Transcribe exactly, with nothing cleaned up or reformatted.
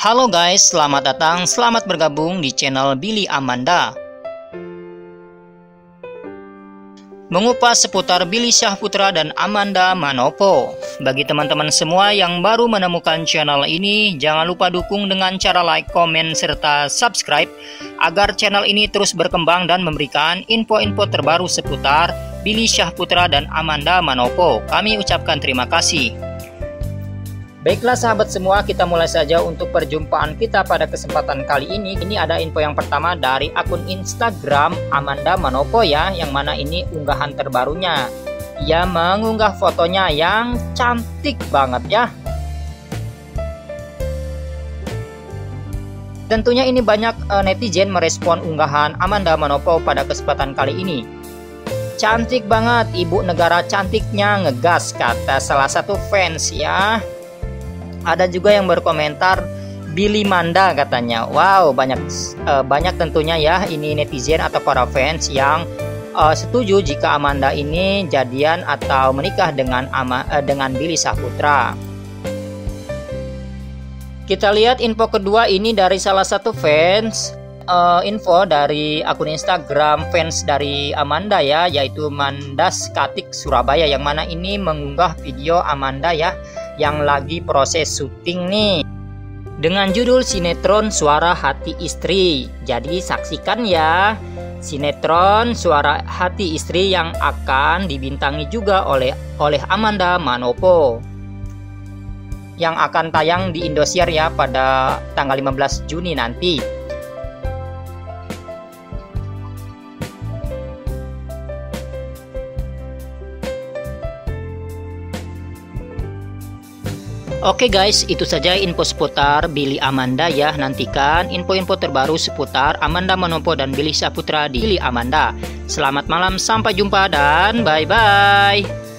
Halo guys, selamat datang, selamat bergabung di channel Billy Amanda. Mengupas seputar Billy Syahputra dan Amanda Manopo. Bagi teman-teman semua yang baru menemukan channel ini, jangan lupa dukung dengan cara like, komen, serta subscribe agar channel ini terus berkembang dan memberikan info-info terbaru seputar Billy Syahputra dan Amanda Manopo. Kami ucapkan terima kasih. Baiklah sahabat semua, kita mulai saja untuk perjumpaan kita pada kesempatan kali ini. Ini ada info yang pertama dari akun Instagram Amanda Manopo ya, yang mana ini unggahan terbarunya. Ia mengunggah fotonya yang cantik banget ya. Tentunya ini banyak netizen merespon unggahan Amanda Manopo pada kesempatan kali ini. Cantik banget, ibu negara cantiknya ngegas, kata salah satu fans ya. Ada juga yang berkomentar Billy Manda katanya. Wow, banyak eh, banyak tentunya ya ini netizen atau para fans yang eh, setuju jika Amanda ini jadian atau menikah dengan ama, eh, dengan Billy Syahputra. Kita lihat info kedua ini dari salah satu fans, eh, info dari akun Instagram fans dari Amanda ya, yaitu Manda Skatik Surabaya, yang mana ini mengunggah video Amanda ya yang lagi proses syuting nih dengan judul sinetron Suara Hati Istri. Jadi saksikan ya sinetron Suara Hati Istri yang akan dibintangi juga oleh oleh Amanda Manopo, yang akan tayang di Indosiar ya pada tanggal lima belas Juni nanti. Oke guys, itu saja info seputar Billy Amanda ya. Nantikan info-info terbaru seputar Amanda Manopo dan Billy Syahputra di Billy Amanda. Selamat malam, sampai jumpa dan bye-bye.